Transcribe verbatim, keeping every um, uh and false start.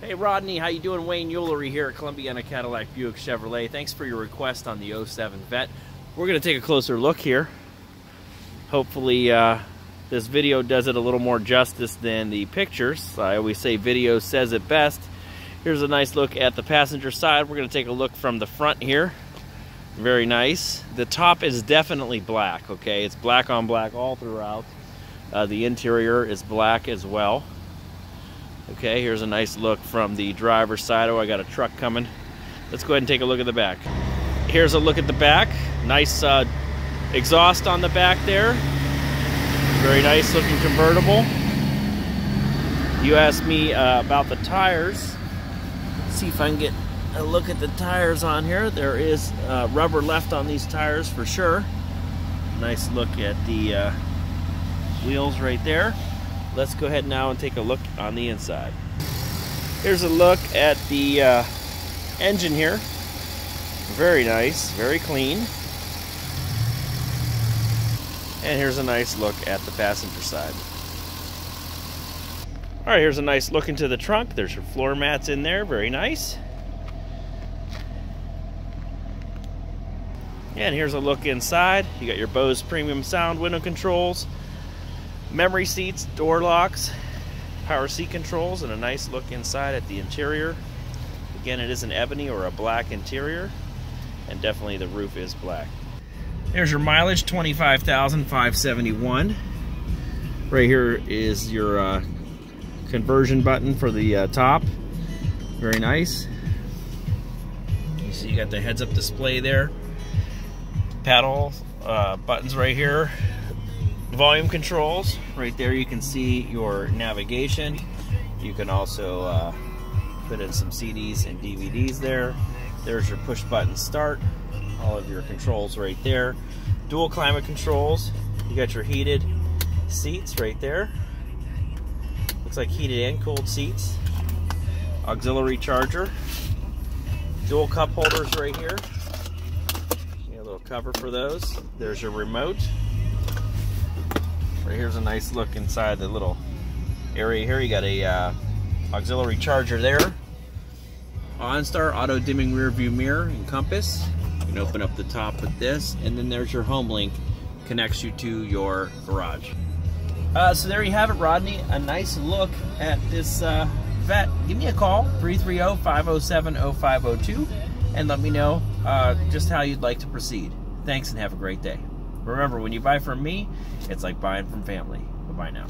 Hey Rodney, how you doing? Wayne Ulery here at Columbiana Cadillac Buick Chevrolet. Thanks for your request on the oh seven Vet. We're going to take a closer look here. Hopefully uh, this video does it a little more justice than the pictures. I always say video says it best. Here's a nice look at the passenger side. We're going to take a look from the front here. Very nice. The top is definitely black, okay? It's black on black all throughout. Uh, the interior is black as well. Okay, here's a nice look from the driver's side. Oh, I got a truck coming. Let's go ahead and take a look at the back. Here's a look at the back. Nice uh, exhaust on the back there. Very nice looking convertible. You asked me uh, about the tires. Let's see if I can get a look at the tires on here. There is uh, rubber left on these tires for sure. Nice look at the uh, wheels right there. Let's go ahead now and take a look on the inside. Here's a look at the uh, engine here. Very nice, very clean. And here's a nice look at the passenger side. All right, here's a nice look into the trunk. There's your floor mats in there, very nice. And here's a look inside. You got your Bose premium sound window controls, memory seats, door locks, power seat controls, and a nice look inside at the interior. Again, it is an ebony or a black interior, and definitely the roof is black. There's your mileage, twenty-five thousand five hundred seventy-one. Right here is your uh, conversion button for the uh, top. Very nice. You see you got the heads-up display there. Paddle uh, buttons right here. Volume controls right there. You can see your navigation. You can also uh, put in some C Ds and D V Ds there. There's your push button start, all of your controls right there. Dual climate controls. You got your heated seats right there. Looks like heated and cooled seats. Auxiliary charger. Dual cup holders right here. You got a little cover for those. There's your remote. Here's a nice look inside the little area here. You got a uh, auxiliary charger there. OnStar auto dimming rear view mirror and compass. You can open up the top with this, and then there's your home link, connects you to your garage. Uh, so there you have it, Rodney. A nice look at this uh, Vet. Give me a call, three three zero, five zero seven, zero five zero two, and let me know uh, just how you'd like to proceed. Thanks and have a great day. Remember, when you buy from me, it's like buying from family. Bye-bye now.